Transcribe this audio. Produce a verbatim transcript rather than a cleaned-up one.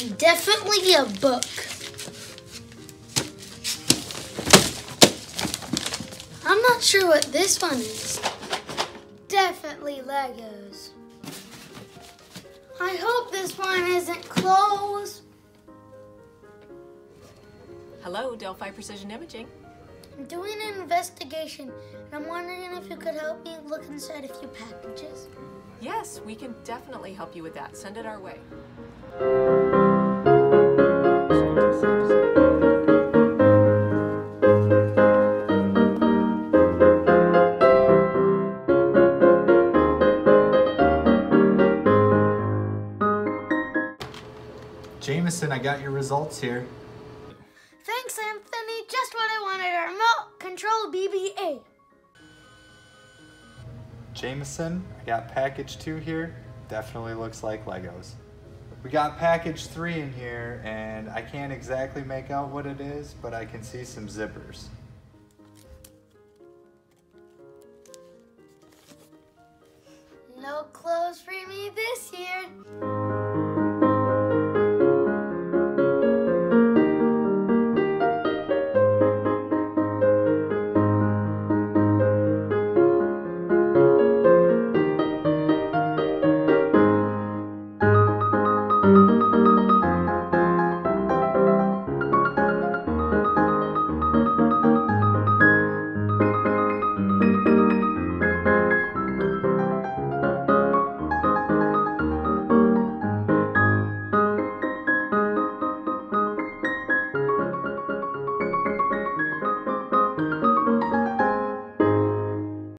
Definitely a book. I'm not sure what this one is. Definitely Legos. I hope this one isn't closed. Hello, Delphi Precision Imaging. I'm doing an investigation, and I'm wondering if you could help me look inside a few packages. Yes, we can definitely help you with that. Send it our way. Jameson, I got your results here. Thanks, Anthony. Just what I wanted, a remote control B B A. Jameson, I got package two here. Definitely looks like Legos. We got package three in here, and I can't exactly make out what it is, but I can see some zippers. No clothes for me this year.